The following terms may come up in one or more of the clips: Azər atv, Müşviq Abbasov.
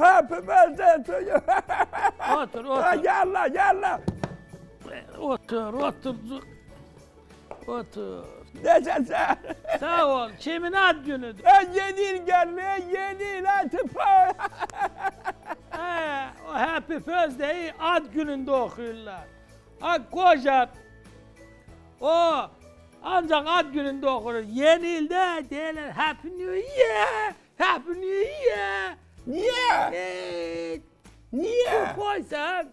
Hepimizden söylüyor. Otur, otur. Gel lan, gel lan. Otur, otur. Otur. Necəsən? Sağ ol. Kimin ad günüdür? Yeni gəlməyə yeni lan tıpa. O Happy Thursday'i ad günündə oxuyurlar. Qoca o ancaq ad günündə oxuyur. Yeni ildə deyirlər Happy New Year, Happy New Year. Niye? Niye? Qoysan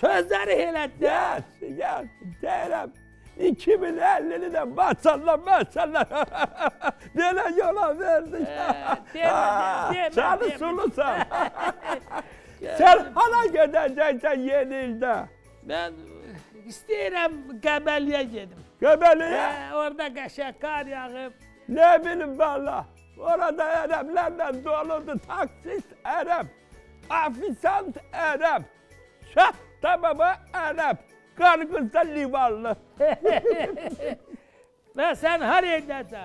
sözləri elətdər. Ya deyirəm. 2050'li de maşallah delen yola verdik. Seni sulusan. Sen hala gideceksin yeni ilde. Ben isterim Göbeli'ye gidim. Göbeli'ye? Orada kaşak kar yağıp. Ne bileyim valla. Orada Araplarla doluydu. Taksist Arap. Afisant Arap. Şah tababa Arap. Kargıza limanlı. Ve sen her yerdesin.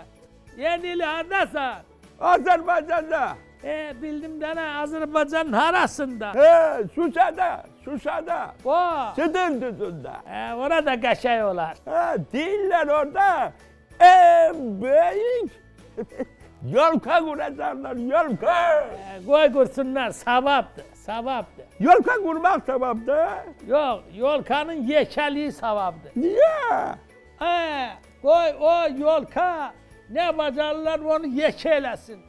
Yenili haradasın? Azerbaycan'da. Bildim de ne? Azerbaycan'ın harasında. Şuşada, Şuşada. Sıdır düzünde. Orada kaşıyorlar. Değiller orada. Büyük. Yolka kuracaklar, yolka. Koy kursunlar, savaptır, savaptır. Yolka kurmak savaptır? Yok, yolkanın yeşerliği savaptır. Niye? Koy o yolka, ne bacarlar onu yeşelesin.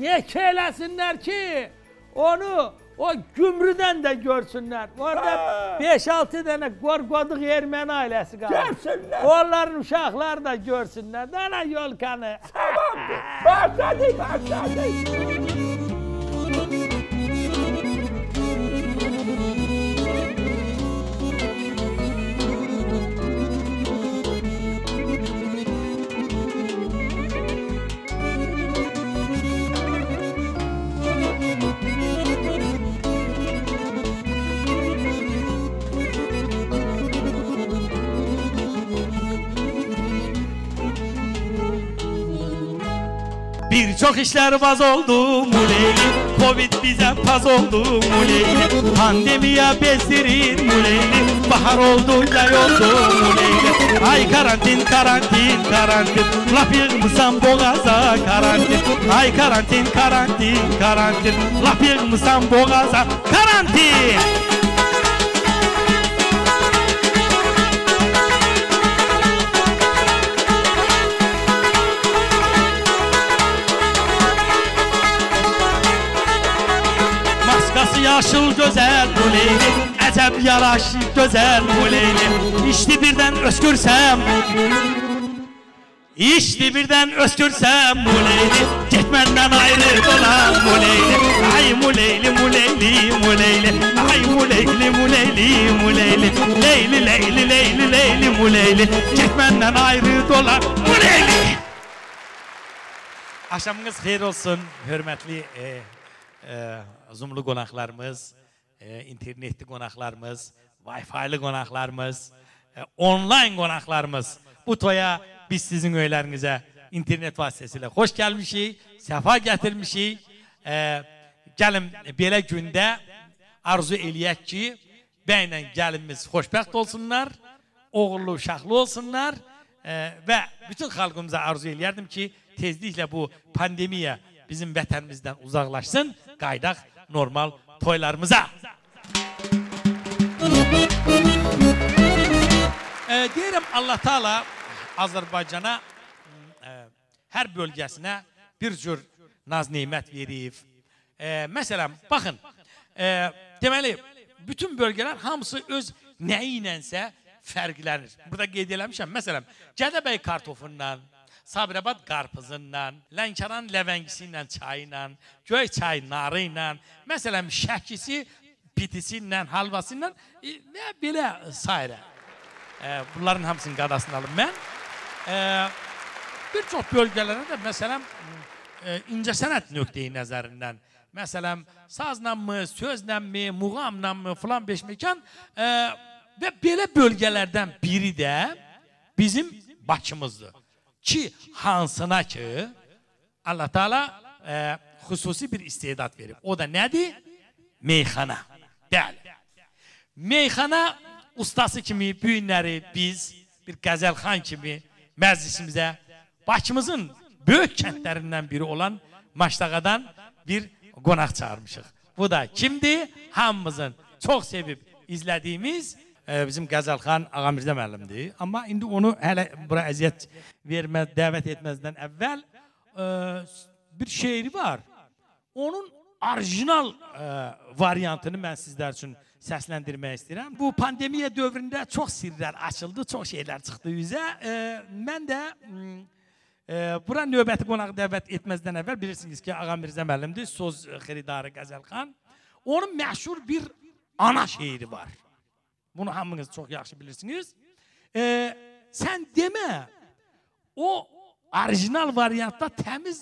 Yeşelesinler ki, onu o gümrüden de görsünler. Orada 5-6 tane korkuduk Ermeni ailesi kaldı. Görsünler. Onların uşakları da görsünler. Dana yolkanı. Tamamdır. Başladık, başladık. Birçok işler vaz oldu muleyli, Covid bize paz oldu muleyli, pandemiye bezdirin muleyli, bahar oldu yay oldu muleyli, ay karantin karantin karantin, laf yığmısan boğaza karantin, ay karantin karantin karantin, laf yığmısan boğaza karantin. Yaşıl gözel bu leyli, əcəb yaraşı gözel bu leyli. İşte birden özgürsem, işte birden özgürsem bu leyli. Getmenden ayrı dolan bu leyli. Ay muleyli muleyli muleyli, ay muleyli muleyli muleyli, leyli leyli leyli leyli muleyli. Getmenden ayrı dolan muleyli. Akşamınız hayır olsun, hürmetli. Zoomlu qonaqlarımız, internetli qonaqlarımız, Wi-Fi'li qonaqlarımız, online qonaqlarımız. Bu toya biz sizin öylərinizə internet vasitəsilə xoş gəlmişik, səfa gətirmişik. Gəlin belə gündə arzu eləyək ki, bəylə gəlinimiz xoşbəxt olsunlar, oğullu uşaqlı olsunlar və bütün xalqımıza arzu eləyərdim ki, tezliklə bu pandemiya bizim vətənimizdən uzaqlaşsın, qaydaq normal toylarımıza. Deyirəm Allah Taala Azərbaycana hər bölgəsinə bir cür naz-neymət verib. Məsələn, baxın, deməli, bütün bölgələr hamısı öz nəyi ilənsə fərqlənir. Burada qeyd eləmişəm, məsələn, Gədəbəy kartofundan, Sabirabad qarpızından, Lənkəran ləvəngisi ilə, çayı ilə, göy çayı narı ilə, məsələn, şəkisi, bitisi ilə, halvası ilə, belə s. Bunların hamısının qadasını alın mən. Bir çox bölgələrə də, məsələn, incəsənət nöqteyi nəzərindən, məsələn, sazla mı, sözlə mi, muğamla mı, filan beş məkan və belə bölgələrdən biri də bizim Bakımızdır. Ki hansına ki Allah Teala xüsusi bir istedat verib. O da nədir? meyxana. Bəli. Meyxana ustası kimi bu günləri biz bir Qəzəlxan kimi məclisimizə Bakımızın böyük kəndlərindən biri olan Maştağadan bir qonaq çağırmışıq. Bu da kimdir? Hamımızın çox sevib izlədiyimiz bizim Qəzəlxan Ağamirzə müəllimdir. Amma indi onu hələ bura əziyyət vermə, dəvət etməzdən əvvəl bir şeiri var. Onun orijinal variantını mən sizlər üçün səsləndirmək istəyirəm. Bu pandemiya dövründə çox sirlər açıldı, çox şeylər çıxdı yüzə. Mən də bura növbəti qonağı dəvət etməzdən əvvəl bilirsiniz ki, Ağamirzə müəllimdir, söz xiridarı Qəzəlxan. Onun məşhur bir ana şeiri var. Bunu hamınız çox yaxşı bilirsiniz. Sən demə, o orijinal variantda təmiz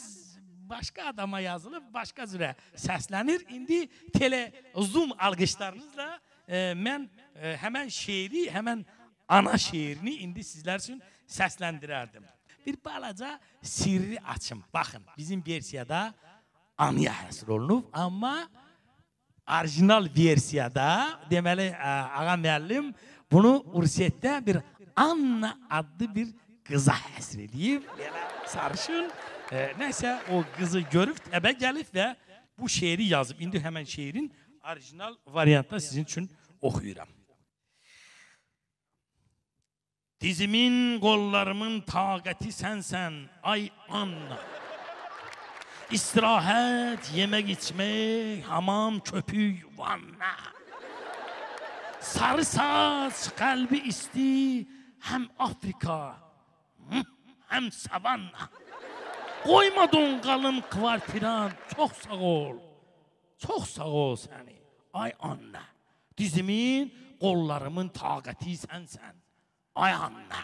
başqa adama yazılıb, başqa cürə səslənir. İndi tele-zoom alqışlarınızla mən həmən şeiri, həmən ana şeirini indi sizlər üçün səsləndirərdim. Bir balaca sirri açım. Baxın, bizim versiyada anıya həsr olunub, amma orijinal versiyada, deməli, ağa müəllim bunu Ursetdə bir Anna adlı bir qıza həsr edib. Sarışın, nəysə o qızı görüb, təbə gəlib və bu şeiri yazıb. İndi həmən şeirin orijinal variantda sizin üçün oxuyuram. Dizimin, qollarımın taqəti sənsən, ay Anna. İstirahət, yemək içmək, hamam, köpük, vanna. Sarı saç, qəlbi isti, həm Afrika, həm savanna. Qoyma donqalım kvartiran, çox sağ ol, çox sağ ol səni, ay Anna. Dizimin, qollarımın taqəti sənsən. Ay Anna,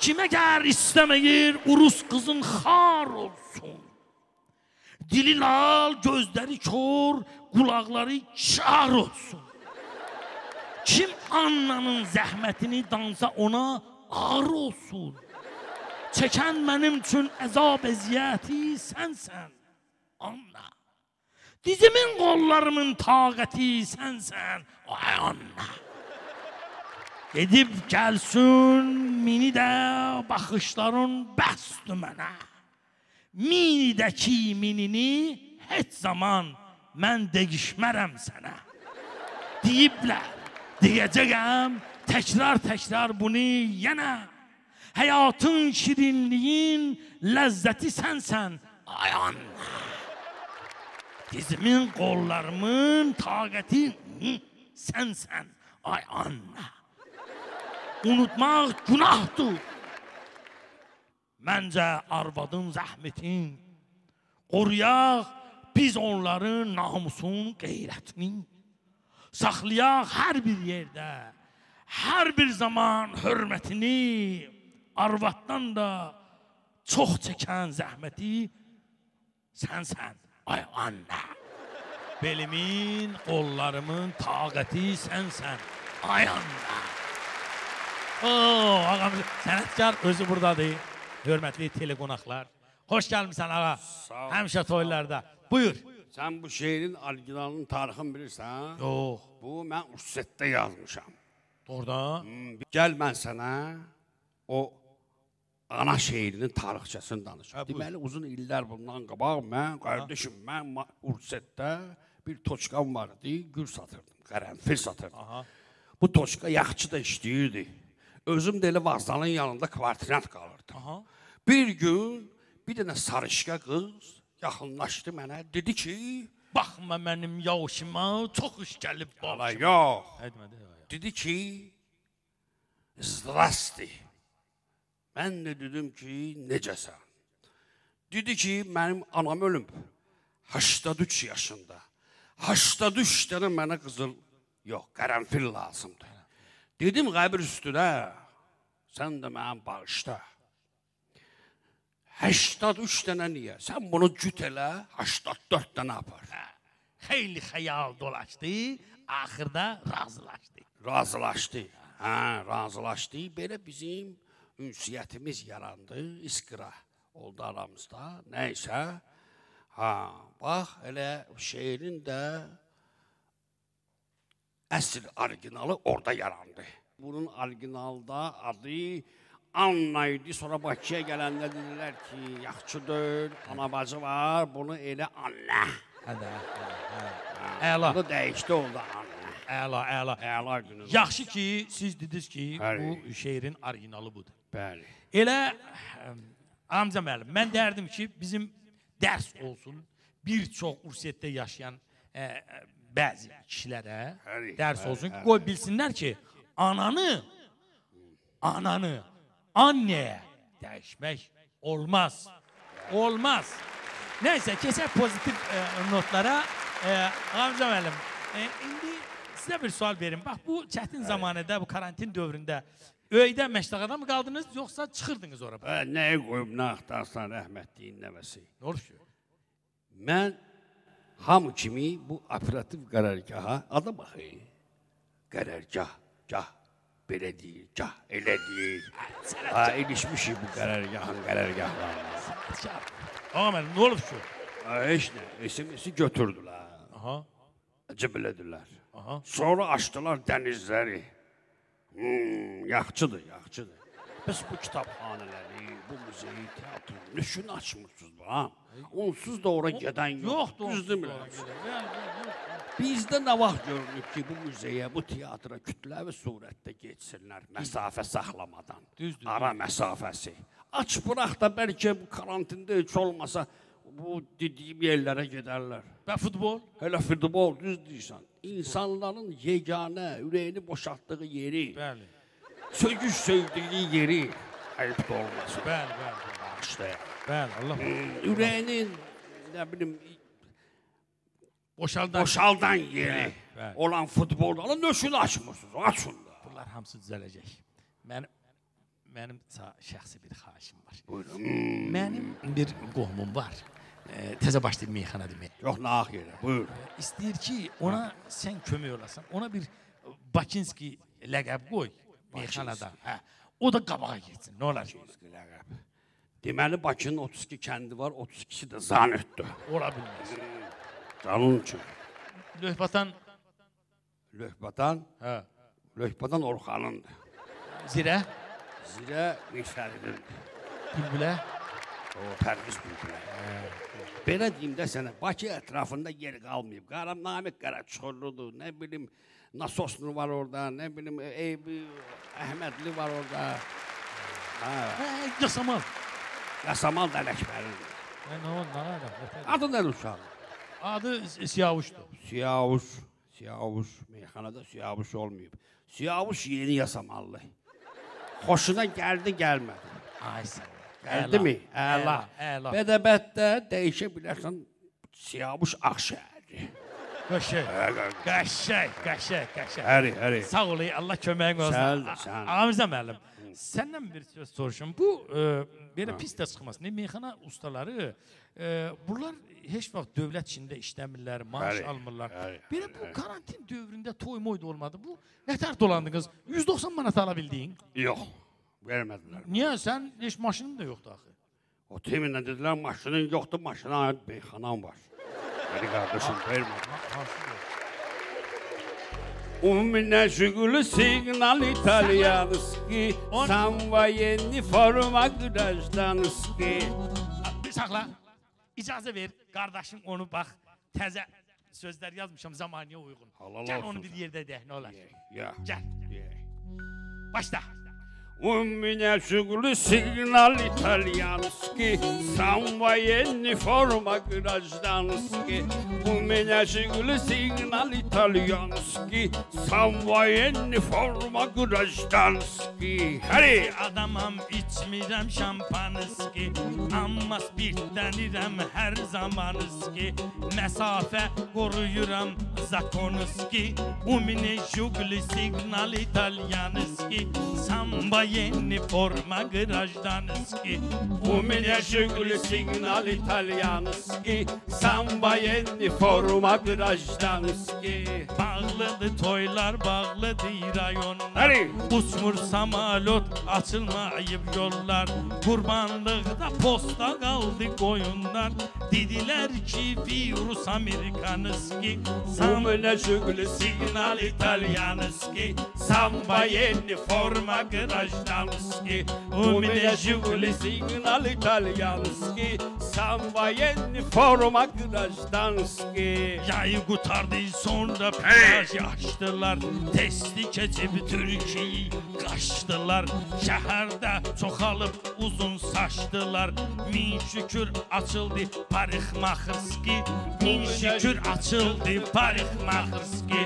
kime gər istemeyir, urus kızın xar olsun. Dili lal, gözleri kör, kulakları kar olsun. Kim Anna'nın zahmetini dansa ona ağır olsun. Çeken benim için əzab əziyyəti sensen, Anna. Dizimin kollarımın taqəti sensen, ay Anna. Edib gəlsün mini də baxışların bəsdü mənə. Minidəki minini heç zaman mən dəyişmərəm sənə. Deyiblər, deyəcəyəm təkrar bunu yenə. Həyatın şirinliyin ləzzəti sənsən, ay Anna. Dizimin, qollarımın taqəti sənsən, ay Anna. Unutmaq günahdır. Məncə arvadın zəhmətin, qoruyaq biz onların namusun qeyrətini. Saxlayaq hər bir yerdə, hər bir zaman hörmətini. Arvaddan da çox çəkən zəhməti sənsən, ay Anna. Belimin, qollarımın taqəti sənsən, ay Anna. Ooo, ağam, sənətkar özü buradadır, hörmətli teleqonaqlar. Xoş gəlmişsən, ağa, həmişə toylarda. Buyur. Sən bu şeirin orijinalının tarixini bilirsən? Yox. Bu, mən Ursetdə yazmışam. Doğrudan? Gəl mən sənə o ana şeirinin tarixçəsini danışam. Deməli, uzun illər bundan qabaq mən, qardaşım, mən Ursetdə bir toçqam vardı, gül satırdım, qərənfil satırdım. Bu toçqa yaxşı da işləyirdi. Özüm de elə vazdanın yanında kvartinat qalırdı. Bir gün bir dənə sarışqa qız yaxınlaşdı mənə, dedi ki, baxma mənim yavşıma, çox iş gəlib başıma. Yox, dedi ki, zdrasti. Mən de dedim ki, necəsən? Dedi ki, mənim anam ölüm, 83 yaşında. 83 dənə mənə qızıl, yox, qərənfil lazımdır. Dedim qəbir üstünə, sən də mənim bağışda. 83 dənə niyə? Sən bunu cüt elə, 84 dənə apar. Xeyli xəyal dolaşdı, axırda razılaşdı. Razılaşdı. Belə bizim ünsiyyətimiz yarandı, isqira oldu aramızda. Nəysə, bax, elə şeirin də əsl originalı orada yarandı. Bunun orijinalda adı Anna idi. Sonra Bakıya gələndə dedilər ki, yaxşıdır, anabacı var, bunu elə Anna. Əla. Bunu dəyişdi oldu Anna. Əla, əla. Əla günü. Yaxşı ki, siz dediniz ki, bu şeirin originalı budur. Bəli. Elə, Hamza müəllim, mən derdim ki, bizim dərs olsun, bir çox ursiyyətdə yaşayan bəzi kişilərə dərs olsun, qoy bilsinlər ki, ananı, anneye dəyişmək olmaz. Olmaz. Neyse, keçək pozitif notlara. Hamza müəllim, indi sizə bir sual verim. Bax, bu çətin zamanədə, bu karantin dövründə öydə məştəqada mı qaldınız, yoxsa çıxırdınız oraya? Nəyə qoyub, nə axtarsan rəhmətliyin nəvəsi? Nə olur ki? Mən hamı kimi bu operativ qərargaha, adam baxı, qərargah, belə deyil, gah, elə deyil. Ha, ilişmişik bu qərargahlarına. Ağa mənim, nə olub ki? Heç nə, isim götürdülər, ciblədirlər. Sonra açdılar dənizləri. Yaxçıdır, yaxçıdır. Biz bu kitabxaneləri, bu müzeyi, teatrı nüşün açmışsınız bu, ha? Onsuz da ora gedən yox, düzdür biləm. Bizdə nə vaxt görünüb ki, bu müzeyə, bu teatra kütləvi surətdə geçsinlər məsafə saxlamadan, ara məsafəsi. Aç bıraq da bəlkə bu karantində heç olmasa bu dediyim yerlərə gedərlər. Və futbol? Hələ futbol, düz deyirsən. İnsanların yeganə, ürəyini boşaltdığı yeri, sögüş-sögdüyü yeri ayıb da olmasın. Bəli, bəli. Bağışlayaq. Bəli, Allah Allah. Ürəyinin, nə bilim, boşaldan yeri olan futbolda. Allah nöşünü açmırsınız, açın da. Bunlar hamısı düzələcək. Mənim şəxsi bir xahişim var. Buyurun. Mənim bir qohumum var. Təzə başlayıb meyxana demək. Yox, naq yerə, buyur. İstəyir ki, ona sən kömək olasan, ona bir Bakinski ləqəb qoy meyxanada. O da qabağa geçsin, nə olar? Bakinski ləqəb. Deməli, Bakının 32 kəndi var, 32-si də zanötdür. Ola bilməz. Canın üçün. Löhbatan Orxanındır. Zirə Müşəridindir. Bülbülə? O, Pərviz Bülbülə. Belə deyim də sənə, Bakı ətrafında yer qalmayıb. Qaramnamik Qaraçuxurludur, nə bilim, Nasoslu var orada, nə bilim, Eybi Əhmədli var orada. Yasamal. Yasamal da Ələkbəridir. Adı nədir uşaqlı? Adı Siyavuşdur. Siyavuş, meyxanada Siyavuş olmayıb. Siyavuş yeni Yasamallı. Xoşuna gəldi, gəlmədi. Ay sənə. Gəldi mi? Əla. Bədəbətdə dəyişə bilərsən, Siyavuş Axşəhəri. Qəşək. Həri. Sağ olayım, Allah köməyin olsun. Sən. Hamza müəllim, səndən bir söz soruşum. Bu, belə pis də çıxmasın, meyxana ustaları, bunlar heç vaxt dövlət içində işləmirlər, maaş almırlar. Belə bu karantin dövründə toy-moy da olmadı. Bu, nə tər dolandınız? 190 manat alabildiyin? Yox. Vermədilər. Niyə? Sən heç maşının da yoxdur axı. O teminlə dedilər, maşının yoxdur, maşına aid meyxanam var. Bəli qardaşım, vermədim. Umumine şüqülü signal italyanıski, samvayeni forma güdaşdanıski. Bir saxla, icazə ver, qardaşım onu bax, təzə sözlər yazmışam zamaniyə uyğun. Gəl onu bir yerdə deyək, nə olar? Gəl. Başla. Umumine şüqülü signal italyanski, samvayeni forma grajdanski. Umumine şüqülü signal italyanski, samvayeni forma grajdanski. Heri! Adamam içmirəm şampanıski, amma spirtlənirəm hər zamanıski. Məsafə qoruyuram zakonuski. Umumine şüqülü signal italyanski, samvayeni yeni forma grajdanski. U mene žugli signal italijanski. Samba yeni forma grajdanski. Bağlıdı toylar, bağlıdı rayonlar. Uçmur samalot, açılmayıp yollar. Kurbanlıkta posta kaldı koyunlar. Dediler ki virus amerikanski. U mene žugli signal italijanski. Samba yeni forma grajdanski. U mene žugli signal italijanski. Samba yeni forma grajdanski. Yayı kurtardı sonra plaj açtılar. Testi keçip Türkiye'yi kaçtılar. Şehirde çoxalıp uzun saçtılar. Min şükür açıldı parixmaxırski. Min şükür açıldı parixmaxırski.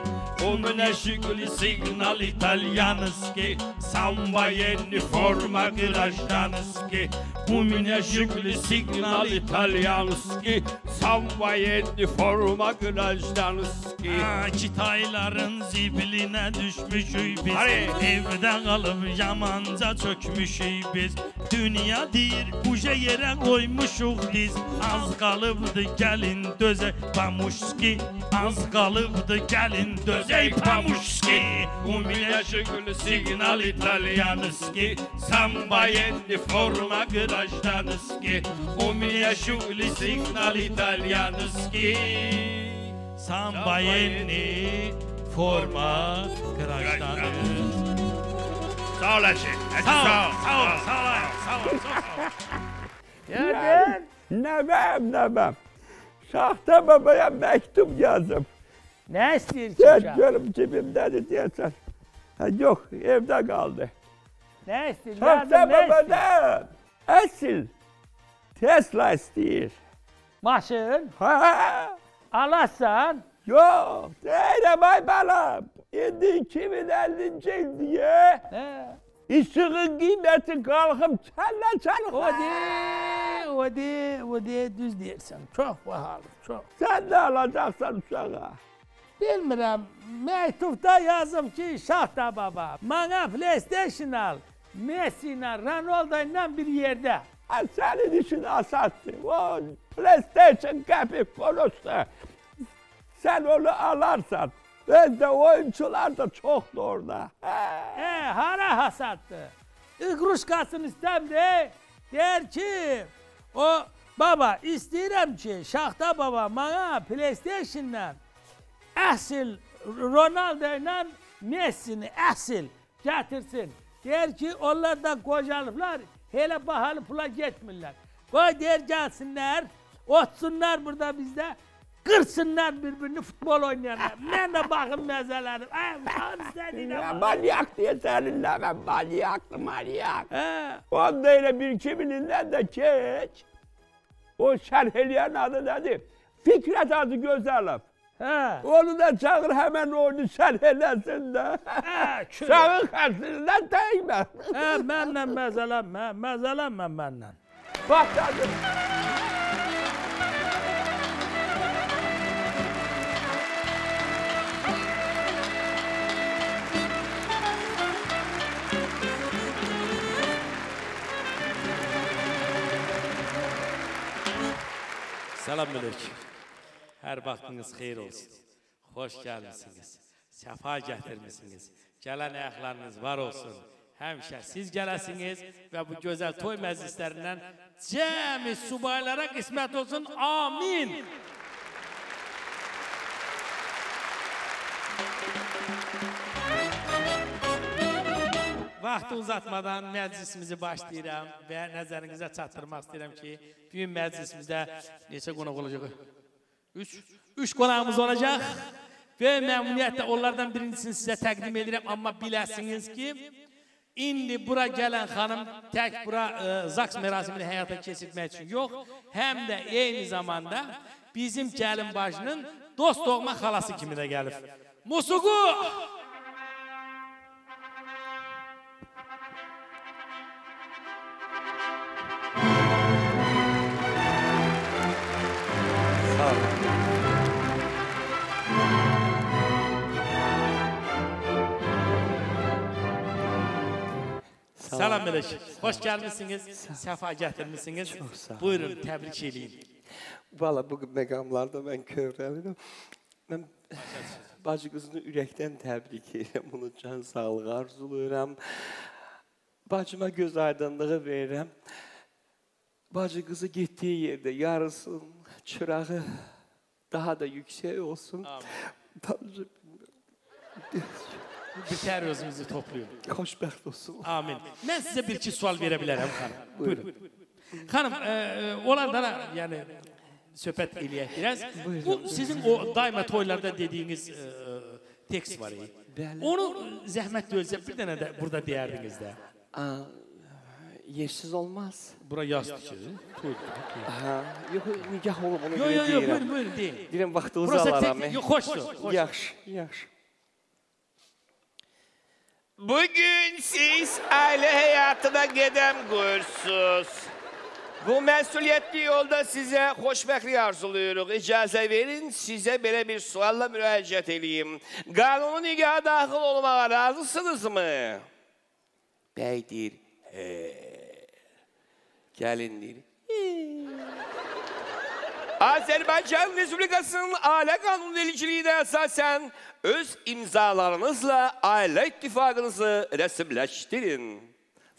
O mene şükürlü signal İtalyanski. Samba yeni forma grajdanski. Bu mene şükürlü signal İtalyanski. Samba yeni forma grajdanski. Kitayların zibiline düşmüşük biz. Evde kalıp yamanca çökmüşük biz. Dünya deyir buca yere koymuşuk biz. Az kalıbdı gelin döze pamuşki. Az kalıbdı gelin döze pamuşki. Bu mene şükürlü signal İtalyanski. Samba yeni forma grajdanski. Bu mene şükürlü signal İtalyanski. Samba yeni forma grajdanski. Sağ ol Hacı. Sağ ol. Nereden? Nevem. Şahta babaya mektup yazdım. Ne istiyor ki şahta? Görüm cebimdedir diyesen. Yok, evde kaldı. Ne istiyor? Şahta babadan asil Tesla istiyor. Maşın? Ha. Alassan? Yok, değil bay balam. İndi 2050 yıl diye ışığın kıymeti kalkıp çelle. O de düz dersen. Çok pahalı, çok. Sen de alacaksan uşağa. Bilmirəm, mektubda yazım ki, Şahta baba, bana PlayStation al, Messi ile Ronaldo ile bir yerde. Senin işin asattı. O PlayStation kapıp konuşsa, sen onu alarsan. Ben de oyuncular da çoktu orada. Hara hasattı. İgruşkasını istem de der ki o baba isteyirim ki Şahta baba bana PlayStation'dan asil Ronaldo'yla Messi'ni asil getirsin. Der ki onlar da kocalıklar hele pahalı pula geçmirler. Koy der gelsinler, otsunlar burada bizde. Kırsınlar birbirini futbol oynayanlar. Ben de bakın mezelerim. Manyak diye seninle ben manyak. Onda ile bir kimininden de geç. O şerheliyenin adı nedir? Fikret adı Gözalım. Onu da çağır hemen onu şerhelesin de. Çağır karşısından değme. Benle mezelenme, mezelenmem benle. Bak hadi. Selamünaleyküm. Her vaxtınız xeyir olsun. Hoş gelmişsiniz. Sefa getirmişsiniz. Gelen ayaklarınız var olsun. Həmişə siz gələsiniz ve bu güzel toy məclislerinden cəmi subaylara qismət olsun. Amin. Vaxtı uzatmadan məclisimizi başlayıram və nəzərinizə çatdırmaq istəyirəm ki, bu gün məclisimizdə neçə qonaq olacaq? 3 qonağımız olacaq və məmnuniyyətlə onlardan birincisini sizə təqdim edirəm, amma biləsiniz ki, indi bura gələn xanım tək bura zaks mərasimini həyata keçirmək üçün yox, həm də eyni zamanda bizim gəlin bacının dost doğma xalası kimi də gəlib. Musiqi! Sağ bilik. Hoş gəlmişsiniz, səfa gətirmişsiniz. Buyurun, təbrik edin. Valla bu məqamlarda mən kövrəlirəm. Mən bacı qızını ürəkdən təbrik edirəm, onun can sağlığı arzuluyuram. Bacıma göz aydınlığı verirəm. Bacı qızı getdiyi yerdə yarısın, çırağı daha da yüksək olsun. Bacı bitər özümüzü toplayın. Xoşbəxt olsun. Amin. Mən sizə bir-iki sual verə bilərəm, xanım. Buyurun. Xanım, onlardan yəni söhbət eləyək biraz. Bu sizin o daima toylarda dediyiniz tekst var. Onu zəhmət döyəcək bir dənə də burada deyərdiniz də. Yersiz olmaz. Bura yaz düşürüz. Yox, nikah olub onu görə deyirəm. Yox, buyurun, deyin. Deyirəm, vaxtınızı alaram. Xoşdur. Yaxşı. Bugün siz aile hayatına gedem qoyursunuz. Bu məsuliyyətli yolda sizə xoşbəxtlik arzuluyoruz. İcazə verin, sizə belə bir sualla müraciət edeyim. Qanunun nikaha daxil olmağa razısınızmı? Bəy deyir, gəlin deyir. Azərbaycan Respublikasının Ailə Qanunu ilə əsasən öz imzalarınızla ailə ittifakınızı rəsmiləşdirin.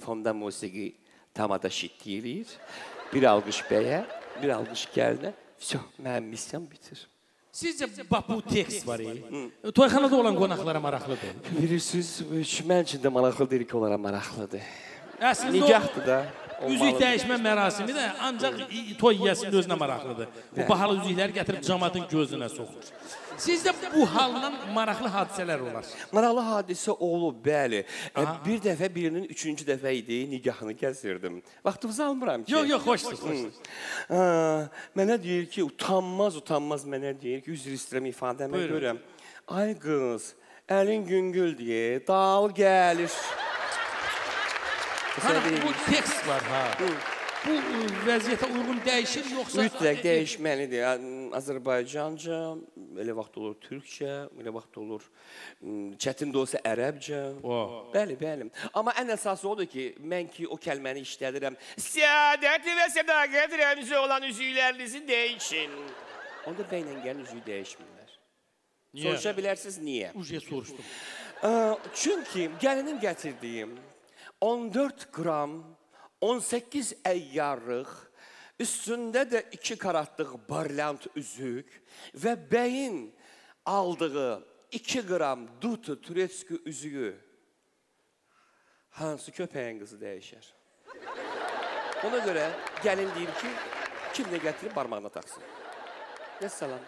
Fonda musiqi tam adaşit edilir. Bir alqış bəyə, bir alqış gəlinə. Mənim misiyam bitir. Sizcə bu tekst var ya, toyxanada olan qonaqlara maraqlıdır. Bilirsiniz, mən üçün də maraqlıdır ki, onlara maraqlıdır. Nigahdır da. Üzük dəyişmə mərasimi də ancaq toy yiyəsinin özünə maraqlıdır. Bu bahalı üzükləri gətirib cəmatın gözünə soxur. Sizdə bu haldan maraqlı hadisələr olar? Maraqlı hadisə olub, bəli. Bir dəfə birinin üçüncü dəfə idi, nigahını kəsirdim. Vaxtınızı almıram ki. Yox, xoşdur. Mənə deyir ki, utanmaz mənə deyir ki, üzr istəyirəm ifadəmə görəm. Ay qız, əlin güngül deyə, dal gəlir. Bu tekst var, bu vəziyyətə uyğun dəyişir, yoxsa... Mütləq dəyişməlidir. Azərbaycanca, elə vaxt olur türkcə, elə vaxt olur çətin də olsa ərəbcə. Bəli. Amma ən əsası odur ki, mən ki, o kəlməni işlədirəm. Siyadəti və sədaqət rəmzi olan üzüklərinizi dəyişin. Onda bəylə gəlin üzüyü dəyişmirlər. Soruşa bilərsiniz, niyə? Ucaya soruşdum. Çünki gəlinin gətirdiyim 14 qram 18 əyyarlıq, üstündə də 2 karatlıq barlant üzük və bəyin aldığı 2 qram dutu türetski üzüyü hansı köpəyin qızı dəyişər. Ona görə gəlin deyir ki, kim nə gətirib barmağına taksın. Məsələn,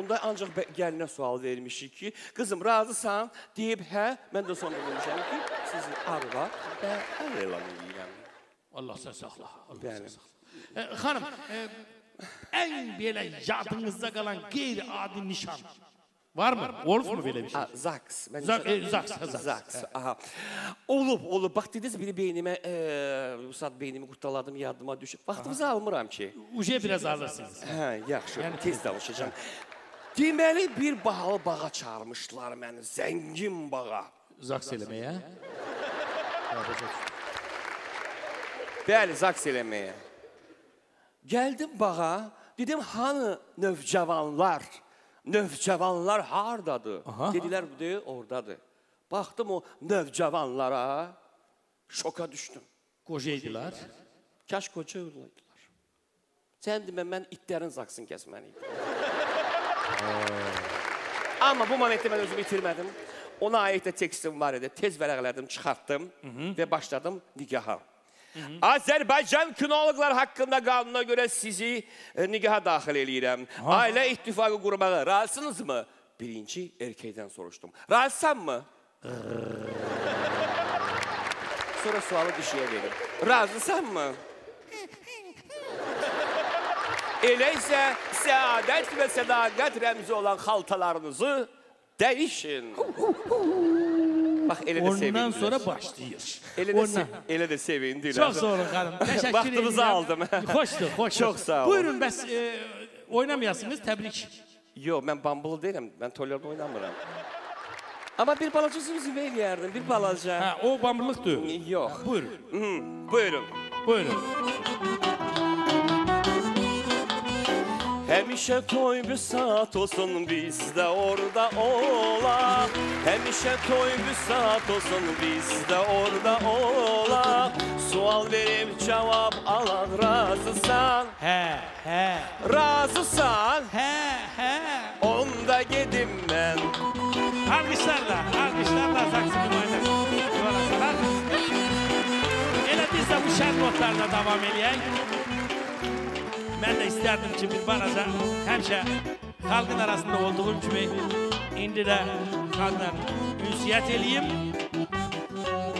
onda ancaq gəlinə sual vermişik ki, qızım razısan deyib, hə, mən də sonra demişəm ki, sizi arva və əl elan edəyəm. Allah sən saxla. Xanım, ən belə yadınızda qalan qeyri-adi nişan var mı? Olub mu belə bir şey? Zaks. Olub. Bax, dediniz, biri beynimə, Usad beynimi qurtaladım, yadıma düşüb. Vaxtımızı almıram ki. Ucaya biraz alırsınız. Yaxşı, tez danışacağım. Deməli, bir bahalı bağa çağırmışlar məni, zəngin bağa. Zaks eləməyə? Bəli, zaks eləməyə. Gəldim bağa, dedim, hanı növcavanlar? Növcavanlar hardadır? Dedilər, oradadır. Baxdım o növcavanlara, şoka düşdüm. Qocaydılar? Kaş qoca olaydılar. Sən demə, mən itlərin zaksını kəsməliydim. Amma bu momentdə mən özümü itirmədim. Ona aid də tekstim var idi. Tez vərəqlədim, çıxartdım və başladım nikaha. Azərbaycan künologlar haqqında qanuna görə sizi nikaha daxil eləyirəm. Ailə ittifakı qurmağa razısınızmı? Birinci erkəkdən soruşdum. Razısan mı? Sonra sualı dişiyə verir. Razısan mı? Elə isə səadət və sədaqət rəmzi olan xaltalarınızı dəyişin. Ondan sonra başlayır. Elə də sevindi. Çox sağ olun xanım. Vaxtınızı aldım. Xoşdur. Çox sağ olun. Buyurun, bəs oynamayasınız, təbrik. Yox, mən bambulu deyirəm, mən toylarda oynamıram. Ama bir balacasını zübey verdim, bir balaca. Ha, o bamırlıqdır. Yok. Buyurun. Hı, buyurun. Buyurun. Həmişə toy bir saat olsun bizdə orada ola. Həmişə toy bir saat olsun bizdə orada ola. Sual verib cavab alan razısan? Hə, hə. Razısan? Hə, hə. Onda gedim mən. Alqışlarla, alqışlarla saksını qoyacaqlar. Elə biz də bu şən notlarla davam edək. Ben de isterdim ki bir baraca hemşe halkın arasında olduğum gibi indi de kanlar ünsiyet eleyim.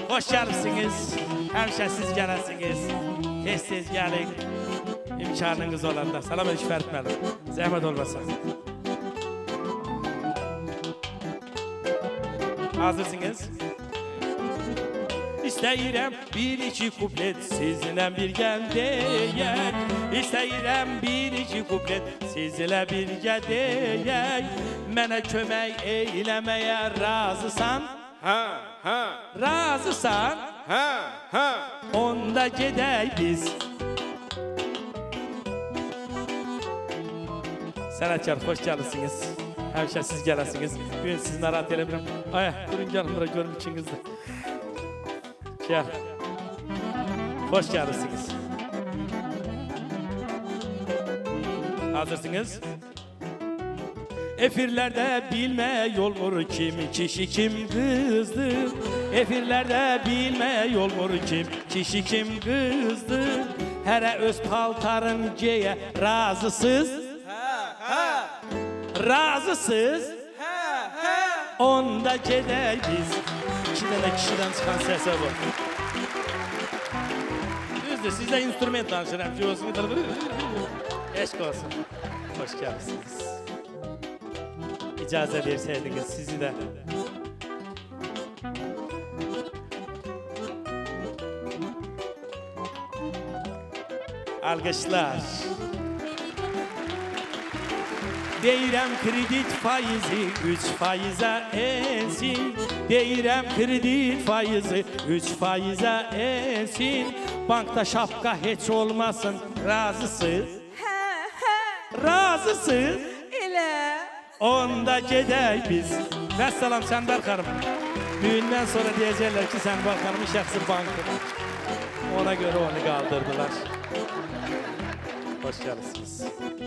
Hoş geldiniz, hemşe siz gelesiniz, tez tez gelin. İmkanınız olan da salam edip vermedim, zahmet olmasa. Hazırsınız? İstəyirəm bir iki kublet sizinlə birgə deyək. İstəyirəm bir iki kublet sizinlə birgə deyək. Mənə kömək eyləməyə razısan? Hə, hə. Razısan? Hə, hə. Onda gedək biz. Sənətkar, xoş gəlirsiniz. Həmişə siz gələsiniz. Bugün siz narahat eləmirəm. Ay, durun gəlin bura görün içinizdə. Gel. Hoş geldiniz. Hazırsınız? Efirlerde bilme yol vuru kim kişi kim kızdır. Efirlerde bilme yol vuru kim kişi kim kızdır. Her'e öz paltarın geye razısız. Ha, ha. Razısız. Ha, ha. Onda gedək biz. İki tane kişiden çıkan sese bu. Düzdür, sizle instrument danışırım ki olsun. Eşk olsun. Hoş geldiniz. İcazə verseydiniz sizi de. Alkışlar. Deyirəm kredit faizi 3% ensin. Deyirəm kredit faizi 3% ensin. Bankda şapka heç olmasın. Razısız? Hə, hə. Razısız? Elə. Onda gedək biz. Vəssalam Səndar xanım. Düğündən sonra deyəcəklər ki, Səndar xanımın şəxsi bankı. Ona görə onu qaldırdılar. Hoş geldiniz.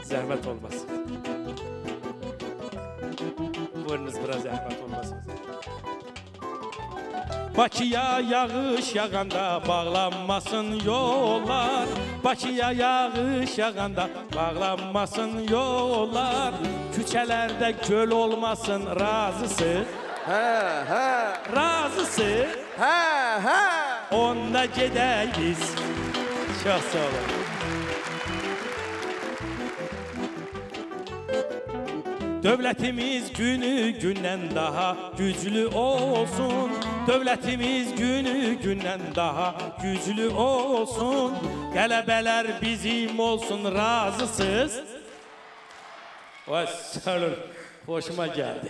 Zəhmət olmasın. Buyurunuz biraz zəhmət olmasın. Bakıya yağış yağanda bağlanmasın yollar. Bakıya yağış yağanda bağlanmasın yollar. Küçelerde göl olmasın razısı. Hə, hə. Razısı. Hə, hə. Onda gedək biz. Çox sağ olun. Dövlətimiz günü gündən daha güclü olsun. Dövlətimiz günü gündən daha güclü olsun. Qələbələr bizim olsun. Razısız? Hoşuma gəldi.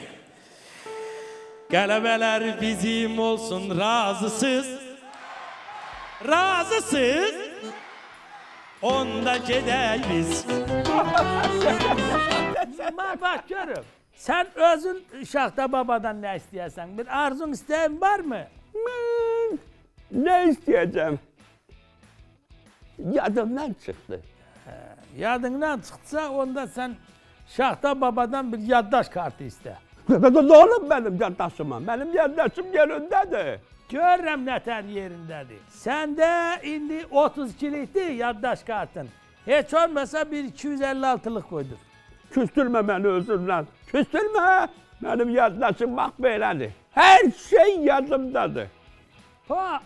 Qələbələr bizim olsun. Razısız? Razısız? Onda gedək biz. Bak görüm, sen özün Şahda Babadan ne istiyorsan, bir arzun isteğin var mı? Ben ne isteyeceğim? Yadından çıktı. Yadından çıksa onda sen Şahda Babadan bir yaddaş kartı iste. Oğlum benim yaddaşıma, benim yaddaşım yerindedir. Görürüm nətər yerindedir. Sende indi 32'likdir yaddaş kartın. Hiç olmasa bir 256'lık koydur. Küstürme beni özümle. Küstürme. Benim yaddaşım bak böyledir. Her şey yadımdadır. Ha,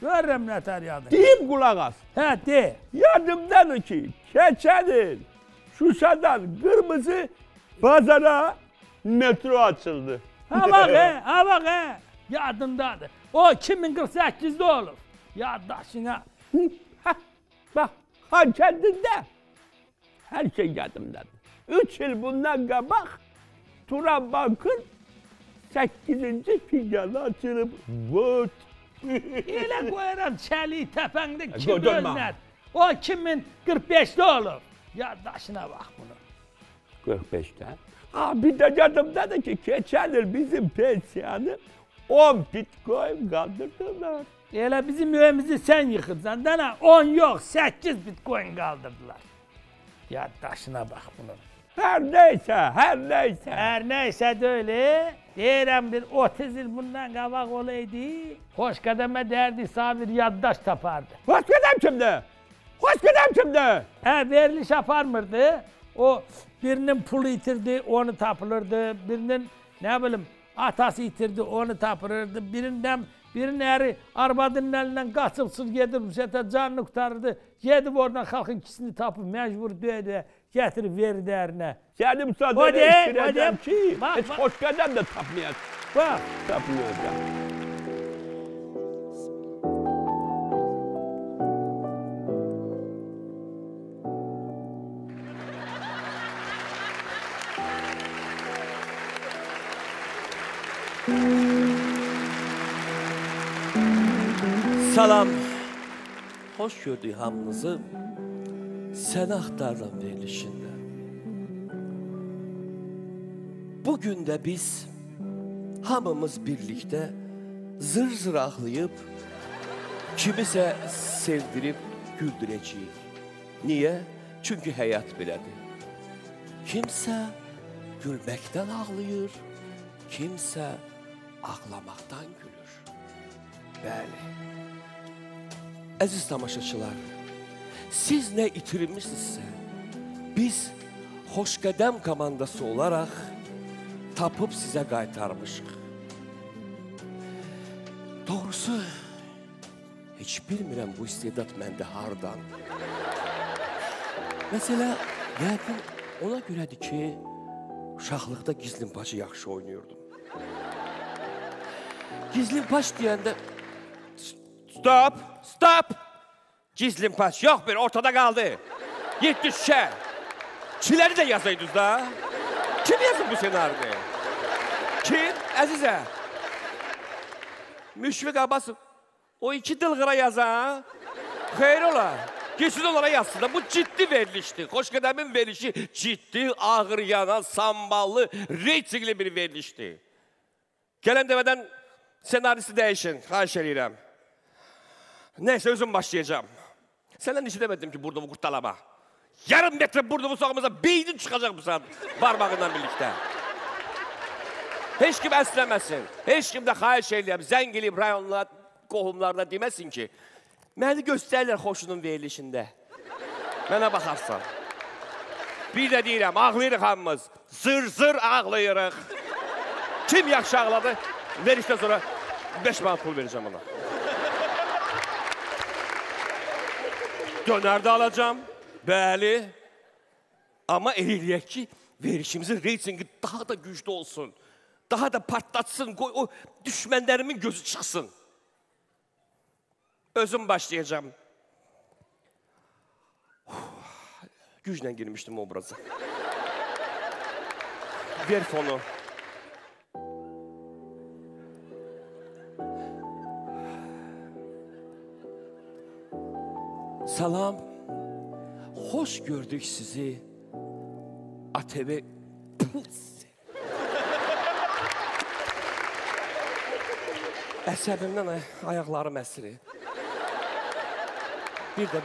görürüm nətər yadım. Deyim kulak az. He, de. Yadımdadır ki, keçenin Şuşadan Kırmızı Pazara metro açıldı. Ha bak he, ha bak he. Yadımdadır. O 2048'de olur. Yaddaşına. Bak, ha kendinde. Her şey yadımdadır. 3 yıl bundan kabak Turan Bank'ın 8-ci filialı açılıb, vot. Elə qoyaram çəlik təpəndə kim ölmər. O 2045-də olub. Yaddaşına bax bunu. 45-də. Ha, bir de canımda da ki, geçen yıl bizim pensiyanı 10 bitcoin kaldırdılar. Elə bizim evimizi sen yıkırsan, dana 10 yok, 8 bitcoin kaldırdılar. Yaddaşına bax bunu. Her neyse. Her neyse de öyle. Deyirəm bir 30 yıl bundan qabaq olaydı, hoş qədəmə derdi, sağ bir yaddaş tapardı. Hoş qədəm kimdi? Veriliş aparmırdı. O birinin pulu itirdi, onu tapılırdı. Birinin ne bileyim atası itirdi, onu tapılırdı. Birinin eri arvadının elinden kaçılsın gedir müsete canını kurtarırdı. Gedib oradan halkın ikisini tapıp mecbur döyüldü. Getirip verir derine. Seni müsaadeyle istireceğim ki bak, hiç hoş geldim de tapmayacağım. Bak. Tapmayacağım. Salam, hoş gördük hamınızı Səni Axtarıram verilişində. Bugün də biz hamımız birlikdə zır-zır ağlayıb, kimisə sevdirib güldürəcəyik. Niyə? Çünki həyat belədir. Kimsə gülməkdən ağlayır, kimsə ağlamaqdan gülür. Bəli. Əziz tamaşaçılar, siz nə itirmişsinizsə, biz Xoşqədəm komandası olaraq tapıb sizə qaytarmışıq. Doğrusu, heç bilmirəm bu istedat məndə hardan. Məsələ, yəqin ona görədir ki, uşaqlıqda gizlimpaçı yaxşı oynayırdım. Gizlimpaç deyəndə... Stop! Gizlimpaç yok bir ortada kaldı. Git düşe. Çileri de yazaydınız da. Kim yazdı bu senaryoyu? Kim? Əzizə. Müşviq Abbasov. O iki dılgıra yazan. Xeyr ola. Geçsiz onlara yazsın da. Bu ciddi verilişdir. Xoşqədəmin verilişi ciddi, ağır yanan, samballı, reytingli bir verilişdir. Gələn dəvədən senaristi dəyişin. Xahiş eləyirəm. Neyse özüm başlayacağım. Senden hiç demedim ki burnumu kurtalama. Yarım metre burnumu sokmasa beynin çıkacak bu saat parmağından birlikte. Hiç kim esnemesin. Hiç kim de xahiş eləyəm. Zəng eləyib rayonlar, qohumlarda deməsin ki məni göstərirlər xoşunun verilişində. Mənə baxarsan. Bir də deyirəm ağlayırıq hamımız. Zır-zır ağlayırıq. Kim yaxşı ağladı? Verişdən sonra 5 manat pul vereceğim ona. Döner de alacağım. Bəli. Ama eləyək ki, verişimizin reytingi daha da güçlü olsun. Daha da partlatsın. Koy, o düşmənlərimin gözü çıxsın. Özüm başlayacağım. Güclə girmişdim obraza. Ver fonu. Salam, hoş gördük sizi ATV Puls. Əsəbimdən ayaqlarım əsri. Bir də.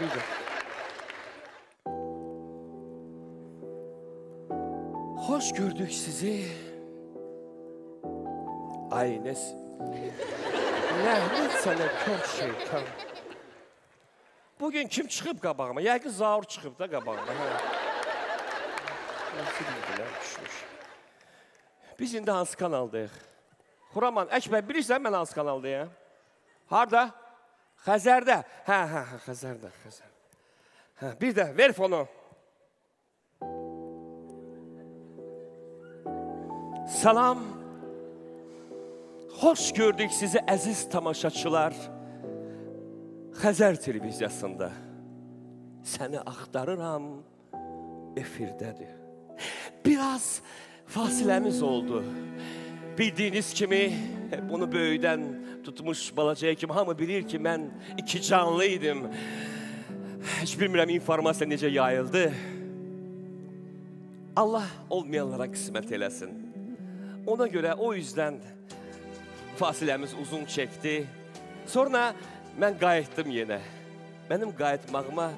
Hoş gördük sizi... Aynes. Ləhmət sənə kör şeytan. Bugün kim çıxıb qabağıma? Yəqin Zaur çıxıb da qabağıma. Biz indi hansı kanaldayıq? Xuraman, Əkbər, bilirsən mən hansı kanaldayım? Harda? Xəzərdə. Xəzərdə. Bir də, ver fonu. Salam. Xoş gördük sizi əziz tamaşaçılar. Xəzər televiziyasında səni axtarıram efirdədir. Biraz fasiləmiz oldu. Bildiğiniz kimi bunu böyüden tutmuş balacaya kim hamı bilir ki mən iki canlıydım. Hiç bilmirəm informasiya necə yayıldı. Allah olmayanlara qismət eləsin. Ona göre o yüzden fasiləmiz uzun çekti. Sonra mən qayıtdım yenə. Benim qayıtmağıma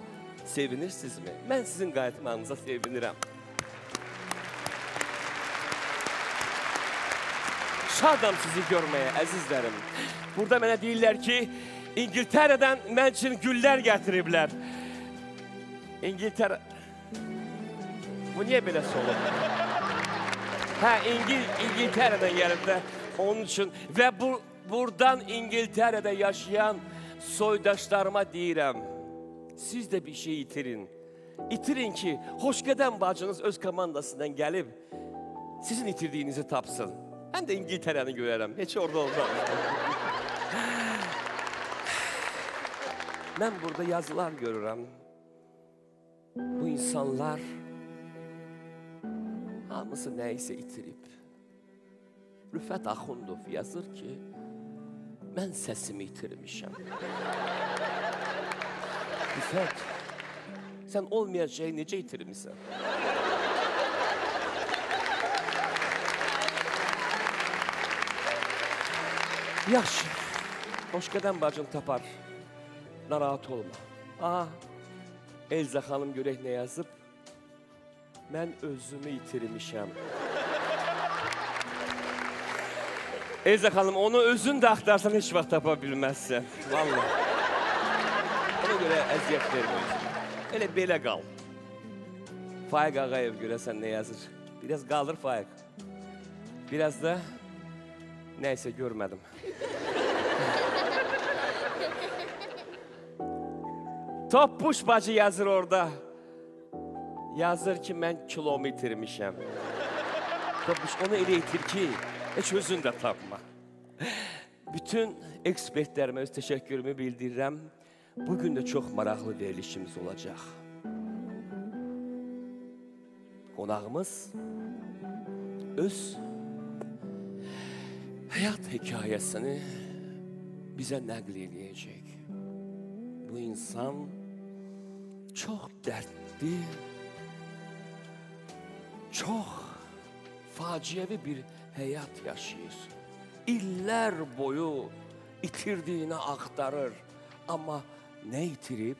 sevinirsiniz mi? Mən sizin qayıtmağınıza sevinirəm. Şadam sizi görmeye əzizlərim. Burada mənə deyirlər ki, İngiltere'den mən üçün güller gətiriblər. İngiltere... Bu niye belə solub? Ha, İngiltere'den gelib de onun için. Ve buradan İngiltere'de yaşayan soydaşlarıma deyirəm, siz de bir şey itirin. İtirin ki, hoşgədən bacınız öz komandasından gelib, sizin itirdiyinizi tapsın. Ben de İngiltere'ni görürüm. Hiç orada olmam. Ben burada yazılar görürüm. Bu insanlar hamısı neyse itirip. Rüfət Axundov yazır ki, ben sesimi itirmişim. Rüfət, sen olmayacağı necə itirmişsin? Yaş, hoşgədən bacım tapar, narahat olma. Aha, Elza xanım görək nə yazıb, mən özümü itirmişəm. Elza xanım, onu özün də axtarsan heç vaxt tapa bilməzsən, vallahi. Ona görə əziyyət verməyəcəm. Elə belə qal. Faiq Ağayev görəsən nə yazır? Biraz qaldır Faiq. Biraz da... Neyse görmedim. Toppuş bacı yazır orada. Yazır ki, mən kilomu itirmişəm. Toppuş onu elə itir ki, heç özünü də tapma. Bütün ekspertlərimə öz təşəkkürümü bildirirəm. Bugün də çox maraqlı verilişimiz olacaq. Qonağımız öz hayat hikayesini bize nəql eləyəcək. Bu insan çox dərdli, çox faciəvi bir həyat yaşayır. İllər boyu itirdiyini axtarır. Amma nə itirib,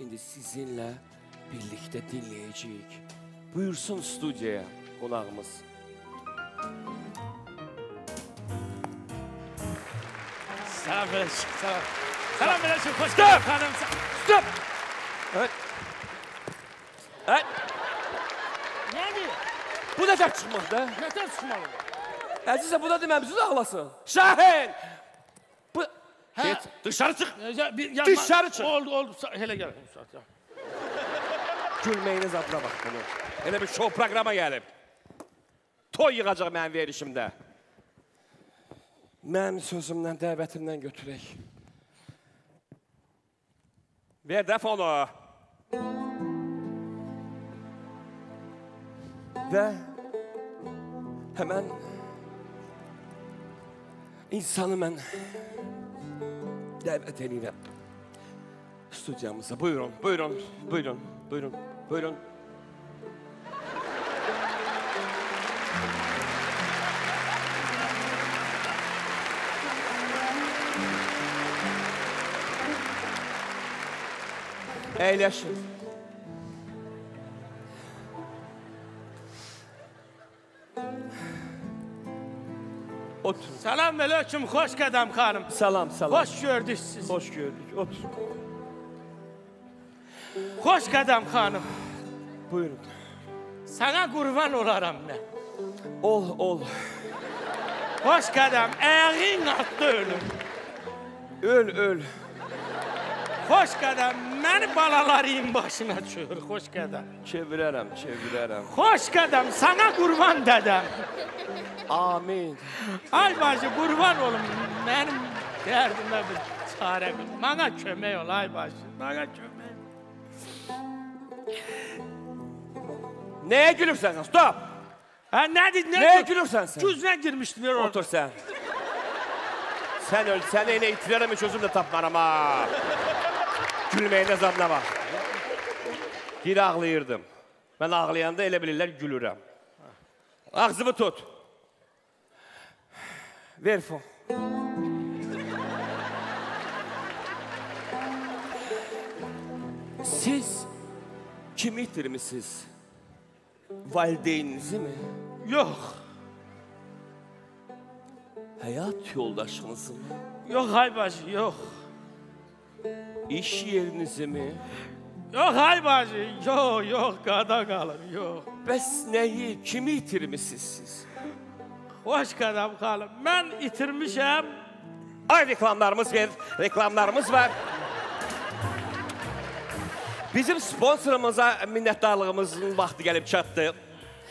indi sizinlə birlikdə dinləyəcəyik. Buyursun studiyaya qonağımız. Selam Meleşim, selam. Selam Meleşim, hoş geldin hanım. Stop! Evet. Evet. Nedir? Bu neden çıkmalı da? Neden çıkmalı da? Aziz'e bu da dememizi de ağlasın. Şahin! Bu... Git, dışarı çık! Dışarı çık! Oldu. Hele gel. Gülmeyiniz adına bak bunu. Hele bir show programa gelip. Toy yığacağım ben verişimde. Mən sözümdən, dəvətimdən götürək. Ver dəf onu. Və həmən insanı mən dəvət edirəm studiyamıza. Buyurun. Əyləşin. Otur. Salam əleyküm, xoş qədəm xanım. Salam. Xoş gördük siz. Xoş gördük, otur. Xoş qədəm xanım. Buyurun. Sənə qurban olaram mən. Ol. Xoş qədəm, əğin atdı ölüm. Öl. Xoş qədəm, məni balalarıyım başına çövür, xoş qədəm. Çevirərəm. Xoş qədəm, sana qurban dədəm. Amin. Ay bacı, qurban olum, mənim dərdimə bir çarə bil. Mənə kömək ol, ay bacı, mənə kömək ol. Nəyə gülürsən, stop! Ha nedir? Ne gülürsen sen? Gözüne girmişti ver onu. Otur sen. Sen öl, sen öyle itilerem hiç çözüm de tapmaram ha. Gülmeyene zamla bak. Gir ağlayırdım. Ben ağlayanda elə bilirlər gülürəm. Ağzımı tut. Ver fon. Siz kimi itirmisiniz? Valideyninizi mi? Yox. Hayat yoldaşınızı mı? Yox, haybacı, yox. İş yerinizi mi? Yox, haybacı, yox, yox, qada qalım, yox. Bəs nəyi, kimi itirmisiniz siz? Hoş qadam qalım, mən itirmişəm. Ay, reklamlarımız var, reklamlarımız var. Bizim sponsorumuza minnətdarlığımızın vaxtı gəlib çatdı.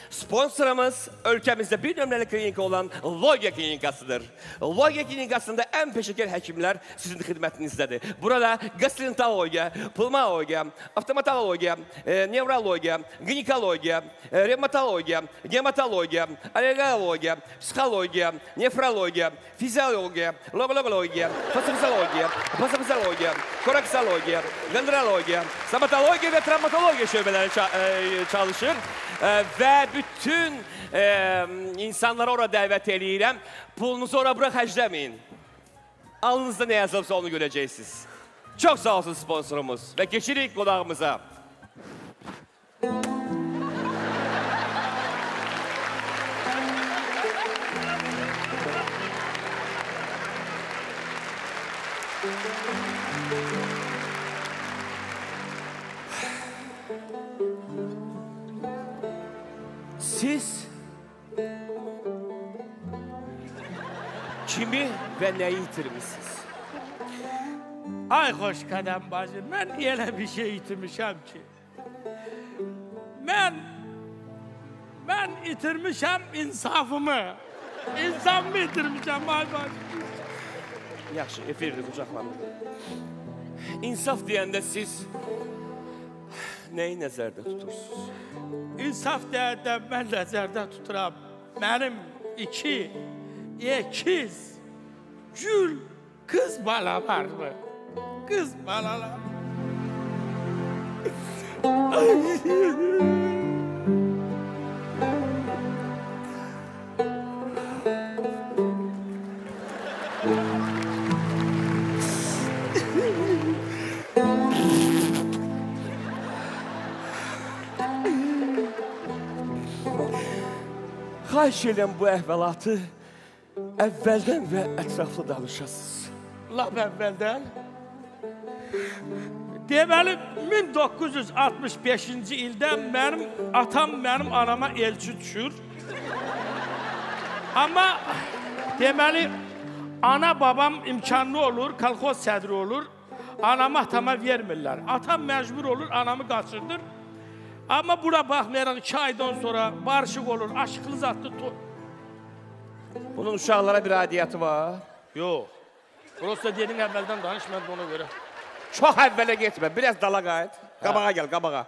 Sponsorumuz ülkemizde bir nömrəli klinika olan Logia Klinikasıdır. Logia Klinikasında en peşəkar həkimlər sizin xidmətinizdədir. Burada gastroenterologiya, pulmonologiya, oftalmologiya, nevrologiya, ginekologiya, revmatologiya, hematologiya, alergologiya, psixologiya, nefrologiya, fiziologiya, logologiya, fasofisiologiya, pasofisiologiya, koraksologiya, dendrologiya, stomatologiya ve travmatologiya şöbələri çalışır. Ve bütün insanları oraya dəvət eləyirəm. Pulunuzu oraya bırak həcləməyin. Alınızda ne yazılıbsa onu görəcəksiniz. Çok sağ olsun sponsorumuz. Ve geçirik qonağımıza. Siz kimi ve neyi itirmişsiniz? Ay hoş kadem bacı, ben elə bir şey itirmişəm ki. Ben itirmişəm insafımı. İnsanımı itirmişəm ay bacı. Yaxşı, efirli kucaqlanın. İnsaf deyəndə siz neyi nəzərdə tutursunuz? İnsaf değerden ben nəzərdə tuturam. Benim iki, yekiz, gül, kız bala var mı? Kız balalar. Xahiş edirəm bu əhvalatı əvvəldən və ətraflı danışasınız. Lap əvvəldən? Deməli, 1965-ci ildə mənim atam mənim anama elçi düşür. Amma deməli, ana babam imkanlı olur, kolxoz sədri olur. Anamı atama vermirlər. Atam məcbur olur, anamı qaçırdır. Ama buna bakmayarak 2 aydan sonra barışık olur, aşkınız attı. Bunun uşaqlara bir adiyyatı var. Yok. Burası da dedin evvelden danışmadı ona göre. Çok evvele gitme, biraz dala gayet. Qabağa gel, qabağa.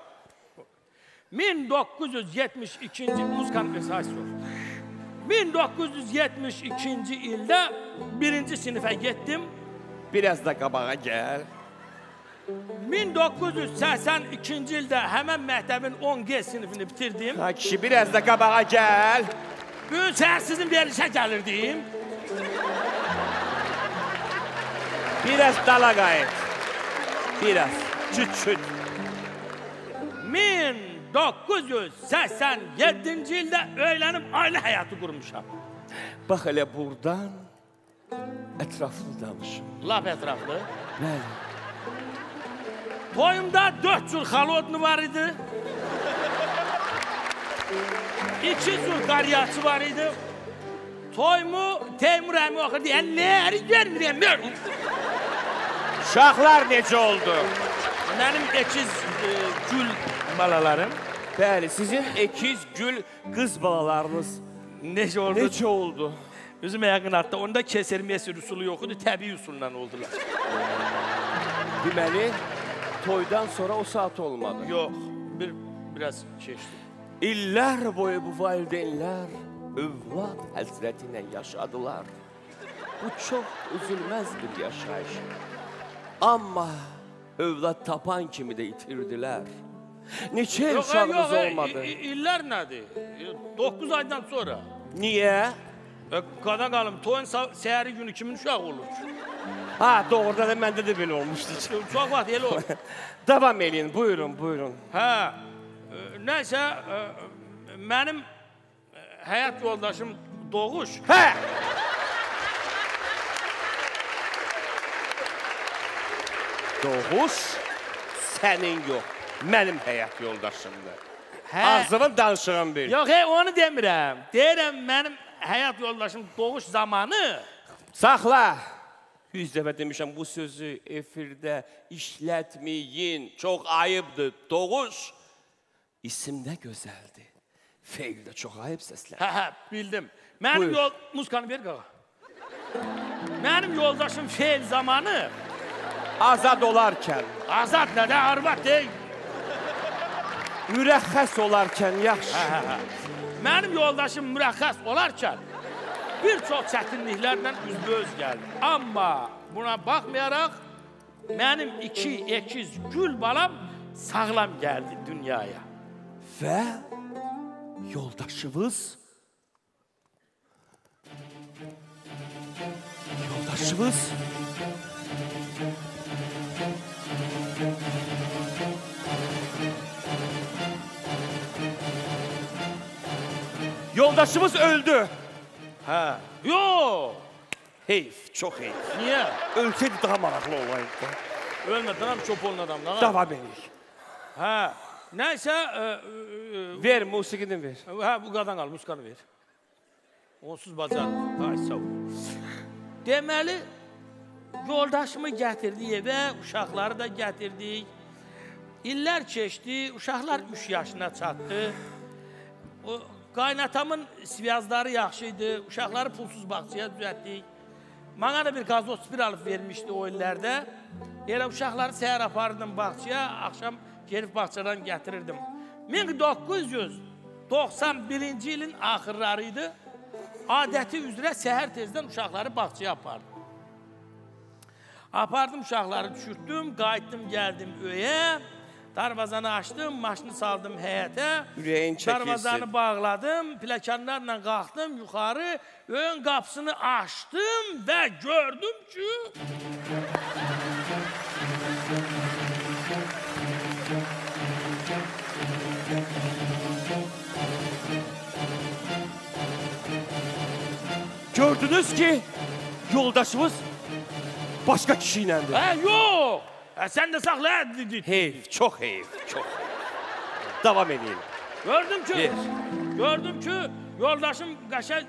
1972. Muskan esas yok. 1972. ilde 1. sınıfa gittim. Biraz da qabağa gel. 1982-ci ildə həmən məktəbin 10G sinifini bitirdim. Ha kişi, biraz da qabağa gəl. Bugün səhər sizin verilişə gəlirdim. Biraz dala qayıt. Biraz. Çüt. 1987-ci ildə öğlənim ailə həyatı qurmuşam. Bax elə buradan ətraflı danışım. Lap ətraflı? Bəli. Toyumda 4 cür xalodnu var idi. 2 cür qaryaçı var idi. Toyumu Teymur əmi oxurdu. Əlləri görmürəm. Uşaqlar necə oldu? Mənim 2 gül balalarım. Bəli, sizin 2 gül qız balalarınız necə oldu? Necə oldu? Üzümə yaxın atdı. Onda kesilmə üsulu yox idi. Təbii üsulundan oldular. Deməli, toydan sonra o saat olmadı. Yox, biraz keçdi. İllər boyu bu valideynlər övlad həsrətinə yaşadılar. Bu çox üzülməz bir yaşayış. Amma övlad tapan kimi de itirdilər. Neçə uşağınız olmadı? İllər nədir? 9 aydan sonra. Niyə? Qada qalım, toyun səhəri günü kimin uşağı olur? Ha, doğrudan da məndə də belə olmuşdu. Uşaq vaxt, elə olur. Davam eləyin, buyurun, buyurun. Hə, nəysə, mənim həyat yoldaşım Doğuş. Hə! Doğuş sənin yox, mənim həyat yoldaşımdır. Ağzının danışığını bil. Yox, onu demirəm. Deyirəm, mənim həyat yoldaşım Doğuş zamanı... Saxla! 100 dəfə demişəm, bu sözü efirdə işlətməyin. Çox ayıbdır. Doğuş isim də gözəldir. Feildə çox ayıb səslənir. Hə, bildim. Mənim yol... Muskanı ver qağa. Mənim yoldaşım feil zamanı... Azad olarkən. Azad nədə? Arvat deyil. Mürəxxəs olarkən, yaxşı. Mənim yoldaşım mürəxxəs olarkən bir çox çətinliklərlə üzbə-öz gəldi. Amma buna baxmayaraq, mənim iki ekiz gül balam sağlam gəldi dünyaya. Və yoldaşımız öldü. Ha. Yo. Heyf, çok heyf. Niye? Ölseydi daha maraqlı olaydı. Ölmedi lan çöp olan adamdan. Devam edik. Ha. Neyse. Ver, musiqini ver. Ha, bu qadan al, musiqini ver. Onsuz bacar. Ay, sağ ol. Deməli, yoldaşımı gətirdik evə, uşaqları da gətirdik. İllər keçdi, uşaqlar 3 yaşına çatdı. O... Qaynatamın sviyazları yaxşıydı, uşaqları pulsuz bağçaya düzəltdik. Mənə da bir qazoz spir alıb vermişdi o illərdə. Elə uşaqları səhər aparırdım bağçaya, axşam gelib bağçadan gətirirdim. 1991-ci ilin axırları idi. Adəti üzrə səhər tezdən uşaqları bağçaya apardım. Apardım uşaqları, düşürtdüm, qayıtdım, gəldim öyə. Darvazanı açdım, maşını saldım həyətə, darvazanı bağladım, pləkanlarla qalxdım yuxarı, ön qapısını açdım və gördüm ki... Gördünüz ki, yoldaşımız başqa kişi iləndir. Hə, yox! Sen de sakla. Heyf, çok heyf, çok heyf. Devam edeyim. Gördüm ki yoldaşım kaşa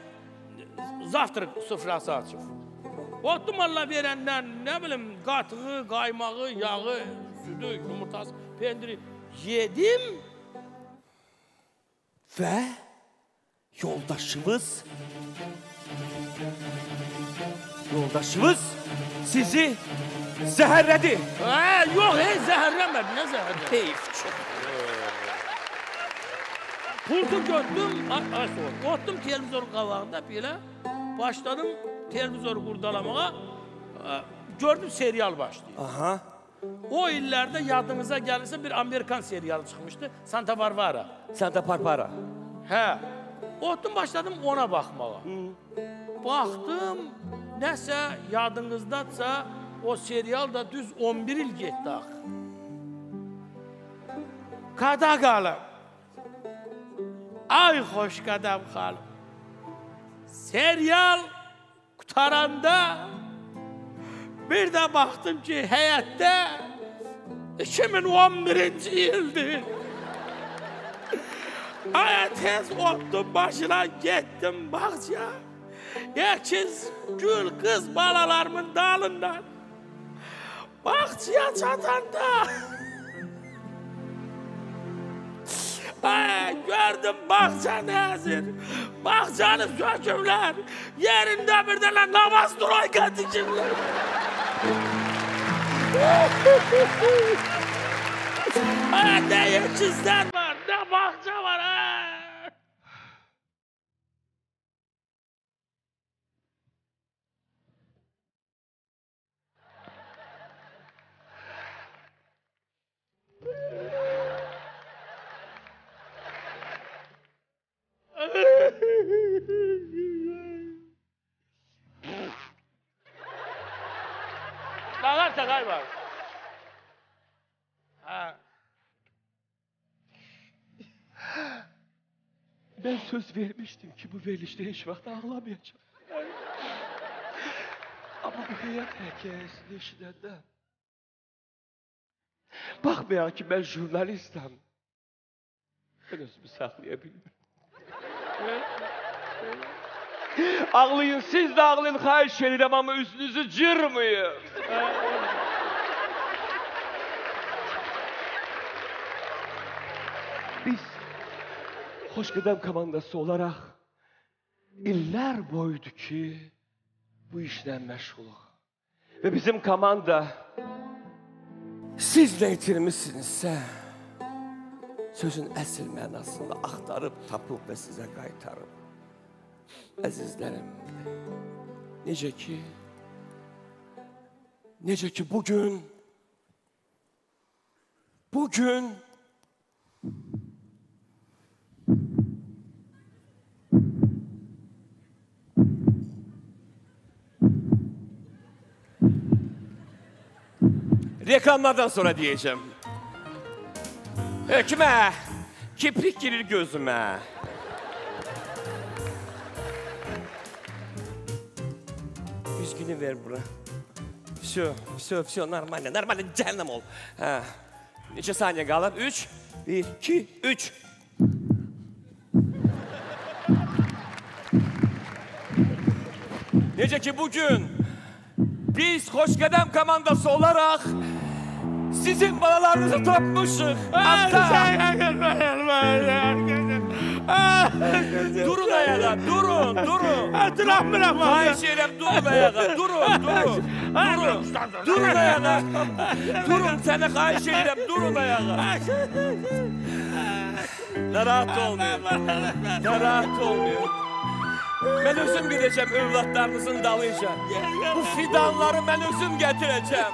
zaftırık sıfrası açıb. Otdum Allah verenden ne bileyim katığı, kaymağı, yağı, südü, yumurtası, pendiri yedim. Ve yoldaşımız sizi zəhərlədi. Yox, hey, zəhərləmədi. Nə zəhərlədi? Heyf, çox. Pultu götdüm, otdum televizor qavağında belə, başladım televizoru qurdalamağa, gördüm serial başlayıb. O illərdə yadınıza gəlirsə bir Amerikan serialı çıxmışdı, Santa Barbara. Santa Barbara. Hə, otdum başladım ona baxmağa. Baxdım, nəsə yadınızdadsa, o serial da düz 11 il getdi axı. Qada qalım. Ay xoş qadam xalım. Serial qutaranda bir də baxdım ki, həyətdə 2011-ci ildir. Aya tez otdum başına, getdim bağçaya. Yekiz gül qız balalarımın dalından bağçaya çatanda gördüm bağça nəzir, bağçanı sökümlər, yerində bir dənə namaz troyka dikimlər. Nə yekizlər var, nə bağça var. Ay var. Ha. Ben söz vermiştim ki bu verilişte hiç vakit ağlamayacağım. Ama bu hayat hekayesini işlerinden bakmayan ki ben jurnalistim. Ben özümü saklayabilirim. Ağlayın, siz de ağlayın, xahiş edirəm ama üzünüzü cırmayın. Biz Hoşqədəm komandası olarak iller boyudu ki bu işle məşğuluq. Ve bizim komanda siz ne itirmişsinizsə sözün əsl mənasını axtarıb tapıb və sizə qaytarıb. Əzizlərim, necə ki bugün reklamlardan sonra deyəcəm. Hökmə, kiprik girir gözümə. Üzgünü ver bura. Все, нормально, cehennem ol. Ha. Neçə saniye qalıb? 3, 1, 2, 3. Necə ki bugün biz Hoşqədəm komandası olarak sizin balalarınızı tapmışıq. Durun ayağa, durun. Durun seni xahiş edirəm, durun ayağa. Narahat olmayın. Mən özüm gidəcəm övladlarınızın dalınca. Bu fidanları mən özüm gətirəcəm.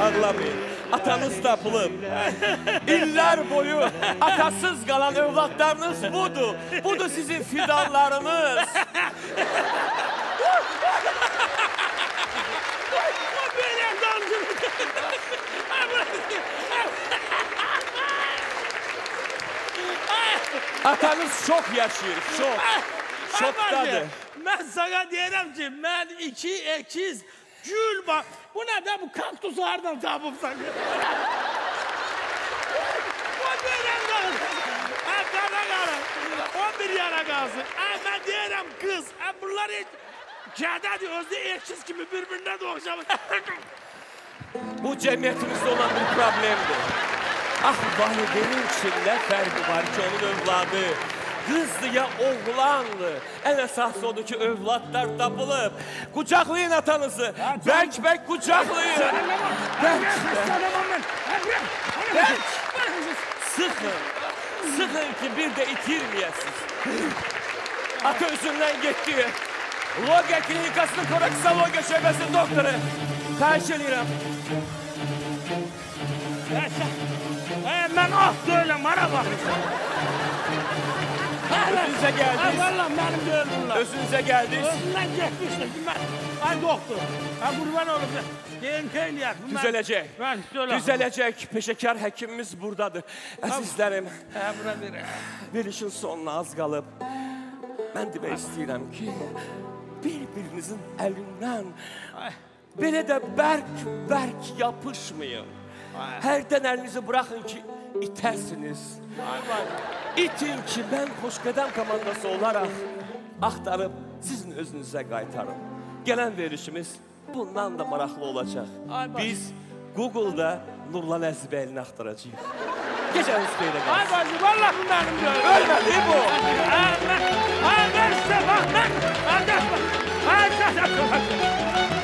Ağlamayın, atanız tapılıb. İller boyu atasız kalan övladlarınız budur. Budur sizin fidanlarınız. Atanız çok yaşıyor, şokdadır. Ben sana diyelim ki, ben 2 ekiz, gül bak. Bu ne de bu kaktusu hardan tapıp sana? O bir yana kalsın, 11 yana kalsın. Ben diyelim kız, bunlar hiç... Cahda diyor, özde ekiz gibi birbirine doğuşamaz. Bu cemiyetimizde olan bir problemdir. Ah, valideynin içində fərqi var ki, onun övladı qızdı ya oğlandı. Ən əsası odur ki, övladlar tapılıb. Qucaqlayın atanızı. Bək qucaqlayın. Bək. Sıxın ki, bir də itirməyəsiniz. Ata özündən getdi. Logiya klinikasının koraksologiya şöbəsinin doktoru. Xahiş edirəm. Mən ah döyüləm, bana baxmışam. Özünüzə gəldiniz. Valla mənim döyülürlər. Özünüzə gəldiniz. Özümdən getmişdim ki, mən... Ay doktor, mən qurban olub, DNK eləyək. Düzələcək. Mən istəyirəm. Düzələcək, peşəkar həkimimiz buradadır. Əzizlərim, verilişin sonuna az qalıb. Mən demək istəyirəm ki, bir-birinizin əlindən belə də bərk yapışmayın. Hərdən əlinizi bırakın ki, itərsiniz. İtin ki, ben Hoşqədəm komandası olarak axtarıb sizin özünüzə qaytarım. Gələn verişimiz bundan da maraqlı olacaq. Biz Google'da Nurlan Əzbəylini axtaracağıq. Gecəniz xeyrə qalsın. Ay bacı, vallahi bu mənim görürüm. Ölmədi bu. Ay, mən sizə bax, mən. Ay, dəs, bax.